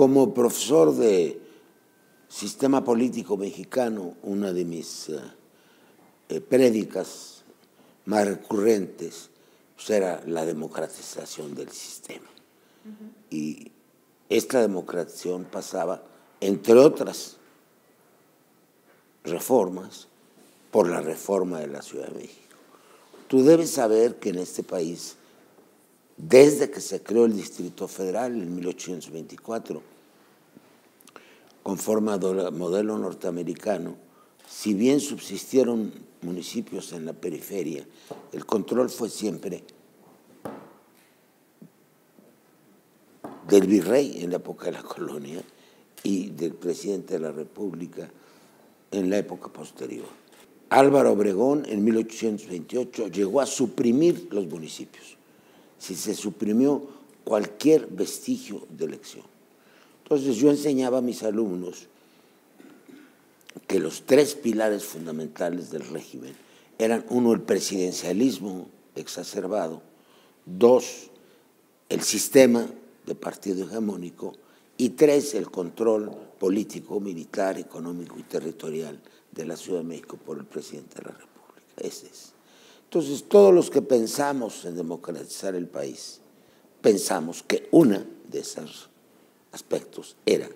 como profesor de sistema político mexicano, una de mis prédicas más recurrentes pues era la democratización del sistema. Y esta democratización pasaba, entre otras reformas, por la reforma de la Ciudad de México. Tú debes saber que en este país, desde que se creó el Distrito Federal en 1824, conforme al modelo norteamericano, si bien subsistieron municipios en la periferia, el control fue siempre del virrey en la época de la colonia y del presidente de la República en la época posterior. Álvaro Obregón en 1828 llegó a suprimir los municipios. Si se suprimió cualquier vestigio de elección. Entonces yo enseñaba a mis alumnos que los tres pilares fundamentales del régimen eran: uno, el presidencialismo exacerbado; dos, el sistema de partido hegemónico; y tres, el control político, militar, económico y territorial de la Ciudad de México por el presidente de la República. Ese es. Entonces, todos los que pensamos en democratizar el país, pensamos que una de esos aspectos era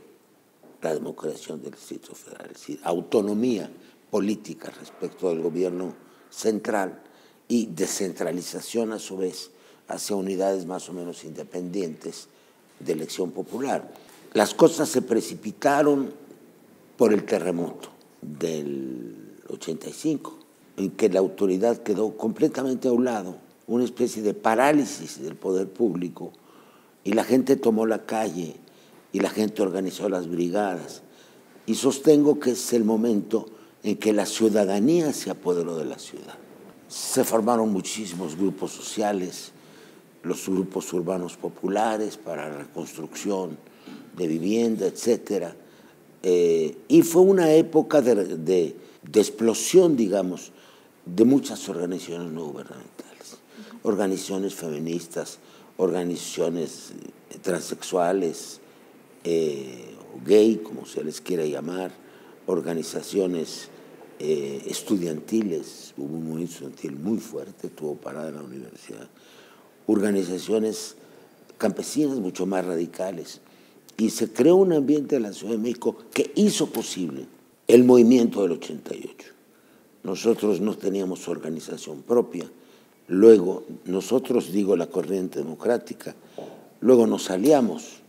la democratización del Distrito Federal, es decir, autonomía política respecto del gobierno central y descentralización a su vez hacia unidades más o menos independientes de elección popular. Las cosas se precipitaron por el terremoto del 85, en que la autoridad quedó completamente a un lado, una especie de parálisis del poder público, y la gente tomó la calle y la gente organizó las brigadas. Y sostengo que es el momento en que la ciudadanía se apoderó de la ciudad. Se formaron muchísimos grupos sociales, los grupos urbanos populares para la reconstrucción de vivienda, etc. Y fue una época de explosión, digamos, de muchas organizaciones no gubernamentales, organizaciones feministas, organizaciones transexuales, gay, como se les quiera llamar, organizaciones estudiantiles. Hubo un movimiento estudiantil muy fuerte, tuvo parada en la universidad, organizaciones campesinas mucho más radicales, y se creó un ambiente en la Ciudad de México que hizo posible el movimiento del 88. Nosotros no teníamos organización propia, luego nosotros, digo la corriente democrática, luego nos aliamos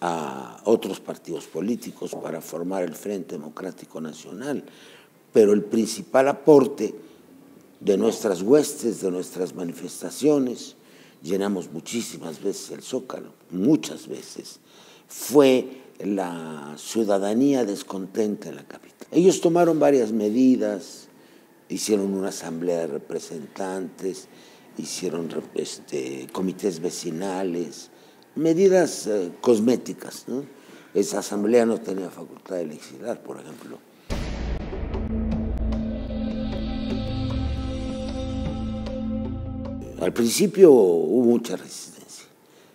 a otros partidos políticos para formar el Frente Democrático Nacional, pero el principal aporte de nuestras huestes, de nuestras manifestaciones, llenamos muchísimas veces el Zócalo, muchas veces, fue la ciudadanía descontenta en la capital. Ellos tomaron varias medidas, hicieron una asamblea de representantes, hicieron comités vecinales, medidas cosméticas, ¿no? Esa asamblea no tenía facultad de legislar, por ejemplo. Al principio hubo mucha resistencia.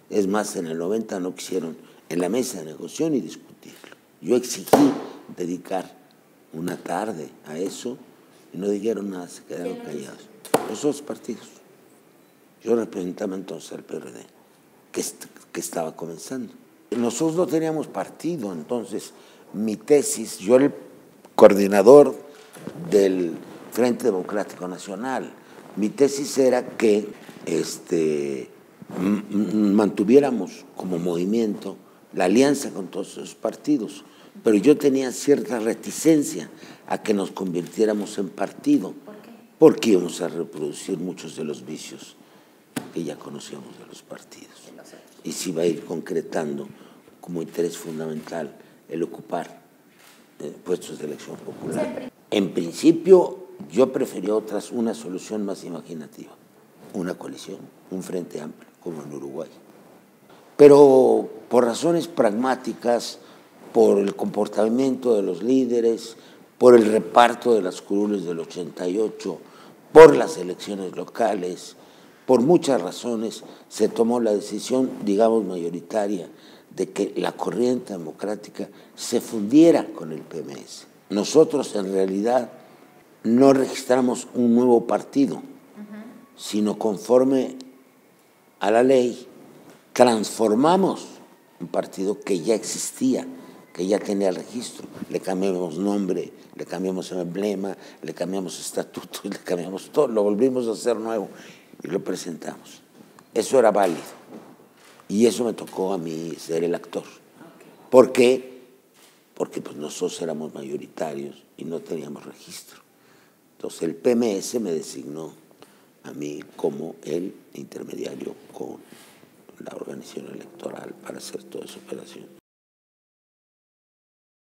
Es más, en el 90 no quisieron en la mesa de negociación y discutirlo. Yo exigí dedicar una tarde a eso y no dijeron nada, se quedaron callados. Los otros partidos. Yo representaba entonces al PRD, que estaba comenzando. Nosotros no teníamos partido, entonces mi tesis, yo era el coordinador del Frente Democrático Nacional, mi tesis era que mantuviéramos como movimiento la alianza con todos esos partidos, pero yo tenía cierta reticencia a que nos convirtiéramos en partido. ¿Por qué? Porque íbamos a reproducir muchos de los vicios que ya conocíamos de los partidos. Y se iba a ir concretando como interés fundamental el ocupar puestos de elección popular. En principio yo prefería una solución más imaginativa, una coalición, un frente amplio, como en Uruguay. Pero por razones pragmáticas, por el comportamiento de los líderes, por el reparto de las curules del 88, por las elecciones locales, por muchas razones, se tomó la decisión, digamos, mayoritaria de que la corriente democrática se fundiera con el PMS. Nosotros en realidad no registramos un nuevo partido, sino conforme a la ley transformamos un partido que ya existía, que ya tenía el registro. Le cambiamos nombre, le cambiamos el emblema, le cambiamos estatutos, le cambiamos todo, lo volvimos a hacer nuevo y lo presentamos. Eso era válido y eso me tocó a mí ser el actor. ¿Por qué? Porque pues nosotros éramos mayoritarios y no teníamos registro. Entonces el PMS me designó a mí como el intermediario con la organización electoral para hacer toda esa operación.